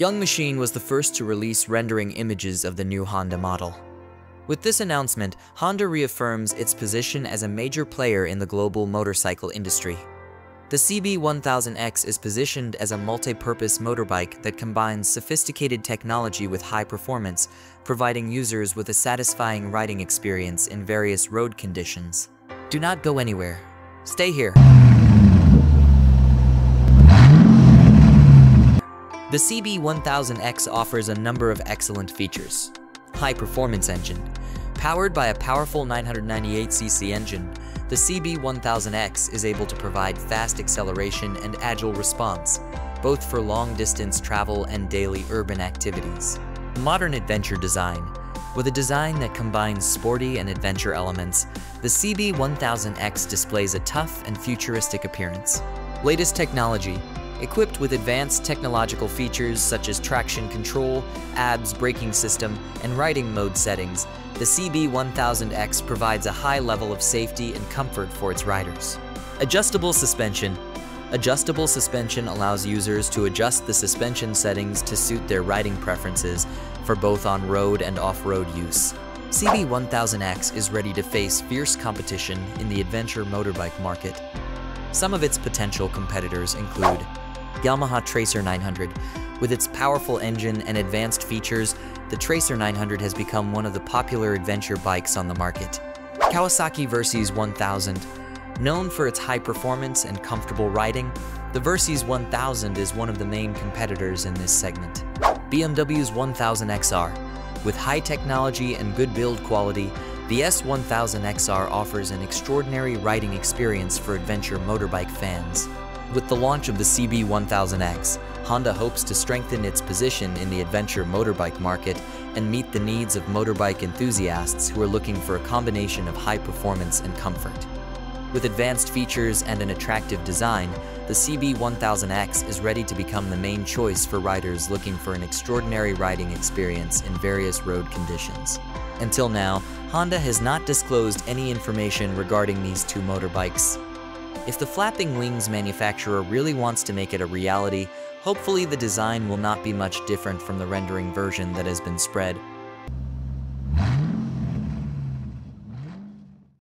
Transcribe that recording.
Young Machine was the first to release rendering images of the new Honda model. With this announcement, Honda reaffirms its position as a major player in the global motorcycle industry. The CB1000X is positioned as a multi-purpose motorbike that combines sophisticated technology with high performance, providing users with a satisfying riding experience in various road conditions. Do not go anywhere. Stay here. The CB1000X offers a number of excellent features. High-performance engine. Powered by a powerful 998cc engine, the CB1000X is able to provide fast acceleration and agile response, both for long-distance travel and daily urban activities. Modern adventure design. With a design that combines sporty and adventure elements, the CB1000X displays a tough and futuristic appearance. Latest technology. Equipped with advanced technological features such as traction control, ABS braking system, and riding mode settings, the CB1000X provides a high level of safety and comfort for its riders. Adjustable suspension. Adjustable suspension allows users to adjust the suspension settings to suit their riding preferences for both on-road and off-road use. CB1000X is ready to face fierce competition in the adventure motorbike market. Some of its potential competitors include Yamaha Tracer 900. With its powerful engine and advanced features, the Tracer 900 has become one of the popular adventure bikes on the market. Kawasaki Versys 1000. Known for its high performance and comfortable riding, the Versys 1000 is one of the main competitors in this segment. BMW's S1000XR. With high technology and good build quality, the S1000XR offers an extraordinary riding experience for adventure motorbike fans. With the launch of the CB1000X, Honda hopes to strengthen its position in the adventure motorbike market and meet the needs of motorbike enthusiasts who are looking for a combination of high performance and comfort. With advanced features and an attractive design, the CB1000X is ready to become the main choice for riders looking for an extraordinary riding experience in various road conditions. Until now, Honda has not disclosed any information regarding these two motorbikes. If the Flapping Wings manufacturer really wants to make it a reality, hopefully the design will not be much different from the rendering version that has been spread.